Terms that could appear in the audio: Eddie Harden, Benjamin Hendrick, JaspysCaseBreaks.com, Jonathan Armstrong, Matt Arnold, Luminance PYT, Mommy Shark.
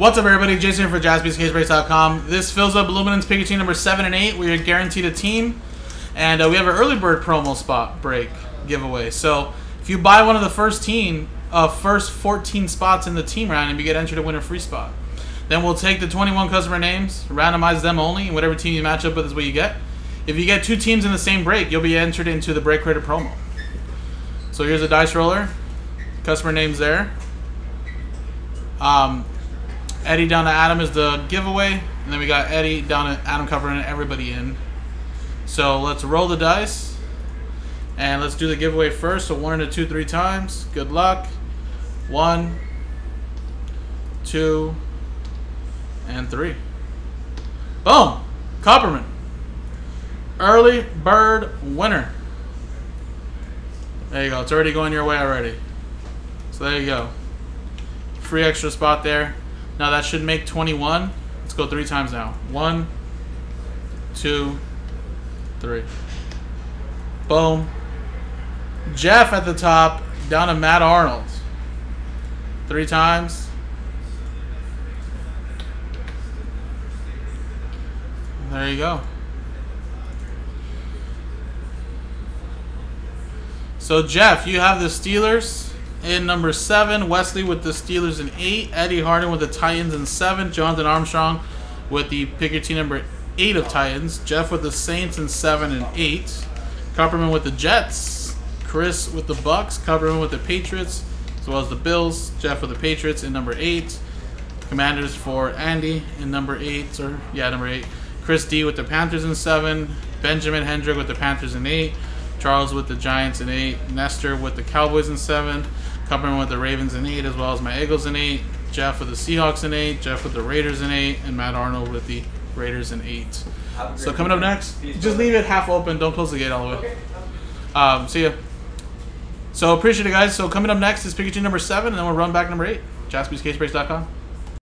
What's up, everybody? Jason here for JaspysCaseBreaks.com. This fills up Luminance PYT number 7 and 8. We are guaranteed a team. And we have an early bird promo spot break giveaway. So if you buy one of the first 14 spots in the team round, and you get entered to win a free spot. Then we'll take the 21 customer names, randomize them only, and whatever team you match up with is what you get. If you get two teams in the same break, you'll be entered into the break creator promo. So here's a dice roller. Customer names there. Eddie down to Adam is the giveaway, and then we got Eddie down to Adam covering everybody in. So let's roll the dice, and let's do the giveaway first. So 1 and a 2, 3 times. Good luck. 1, 2, and 3. Boom! Copperman, early bird winner. There you go. It's already going your way already. So there you go. Free extra spot there. Now that should make 21. Let's go 3 times now. 1, 2, 3. Boom. Jeff at the top, down to Matt Arnold. 3 times. There you go. So Jeff, you have the Steelers in number 7, Wesley with the Steelers in 8, Eddie Harden with the Titans in 7, Jonathan Armstrong with the PYT number 8 of Titans, Jeff with the Saints in 7 and 8, Copperman with the Jets, Chris with the Bucks, Copperman with the Patriots, as well as the Bills, Jeff with the Patriots in number 8, Commanders for Andy in number 8, number 8, Chris D with the Panthers in 7, Benjamin Hendrick with the Panthers in 8, Charles with the Giants in 8, Nestor with the Cowboys in 7, Copperman with the Ravens in 8, as well as my Eagles in 8, Jeff with the Seahawks in 8, Jeff with the Raiders in 8, and Matt Arnold with the Raiders in 8. So coming up next, just leave it half open. Don't close the gate all the way. See ya. So appreciate it, guys. So coming up next is PYT number 7, and then we'll run back number 8. JaspysCaseBreaks.com.